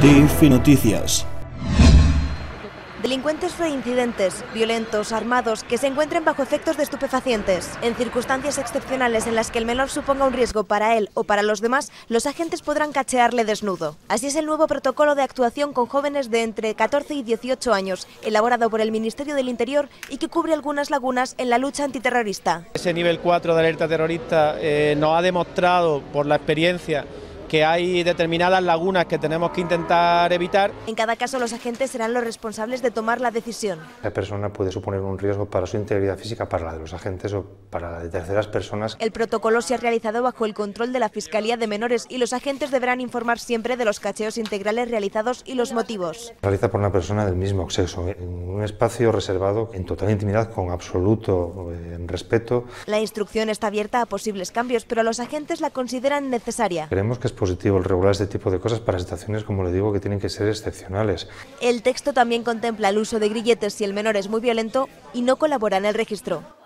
TF Noticias. Delincuentes reincidentes, violentos, armados, que se encuentren bajo efectos de estupefacientes. En circunstancias excepcionales en las que el menor suponga un riesgo para él o para los demás, los agentes podrán cachearle desnudo. Así es el nuevo protocolo de actuación con jóvenes de entre 14 y 18 años, elaborado por el Ministerio del Interior y que cubre algunas lagunas en la lucha antiterrorista. Ese nivel 4 de alerta terrorista nos ha demostrado por la experiencia que hay determinadas lagunas que tenemos que intentar evitar. En cada caso, los agentes serán los responsables de tomar la decisión. La persona puede suponer un riesgo para su integridad física, para la de los agentes o para la de terceras personas. El protocolo se ha realizado bajo el control de la Fiscalía de Menores y los agentes deberán informar siempre de los cacheos integrales realizados y los motivos. Realiza por una persona del mismo sexo, en un espacio reservado, en total intimidad, con absoluto respeto. La instrucción está abierta a posibles cambios, pero los agentes la consideran necesaria. Creemos que es positivo el regular este tipo de cosas para situaciones, como le digo, que tienen que ser excepcionales. El texto también contempla el uso de grilletes si el menor es muy violento y no colabora en el registro.